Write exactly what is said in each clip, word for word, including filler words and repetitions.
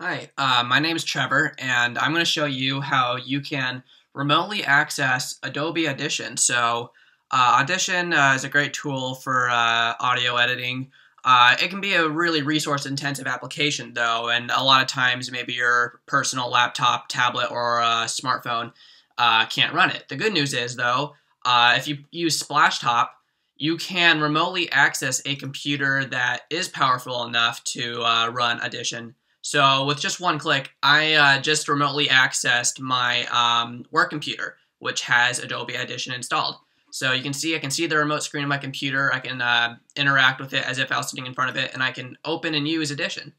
Hi, uh, my name is Trevor, and I'm going to show you how you can remotely access Adobe Audition. So uh, Audition uh, is a great tool for uh, audio editing. Uh, it can be a really resource-intensive application, though, and a lot of times maybe your personal laptop, tablet, or uh, smartphone uh, can't run it. The good news is, though, uh, if you use Splashtop, you can remotely access a computer that is powerful enough to uh, run Audition. So with just one click, I uh, just remotely accessed my um, work computer, which has Adobe Audition installed. So you can see, I can see the remote screen of my computer, I can uh, interact with it as if I was sitting in front of it, and I can open and use Audition.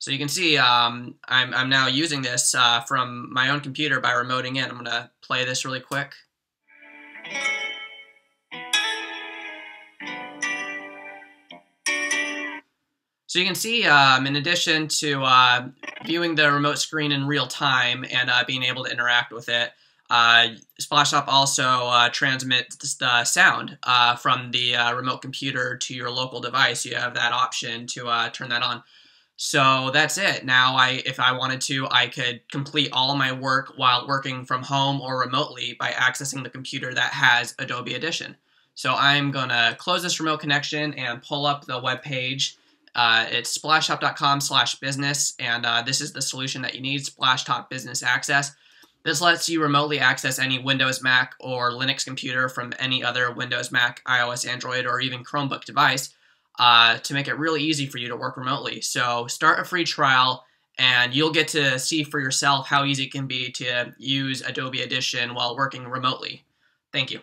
So you can see um, I'm, I'm now using this uh, from my own computer by remoting in. I'm going to play this really quick. So you can see, um, in addition to uh, viewing the remote screen in real time and uh, being able to interact with it, uh, Splashtop also uh, transmits the sound uh, from the uh, remote computer to your local device. You have that option to uh, turn that on. So that's it. Now, I, if I wanted to, I could complete all my work while working from home or remotely by accessing the computer that has Adobe Audition. So I'm going to close this remote connection and pull up the web page. Uh, it's splashtop dot com slash business, and uh, this is the solution that you need, Splashtop Business Access. This lets you remotely access any Windows, Mac, or Linux computer from any other Windows, Mac, iOS, Android, or even Chromebook device uh, to make it really easy for you to work remotely. So start a free trial, and you'll get to see for yourself how easy it can be to use Adobe Audition while working remotely. Thank you.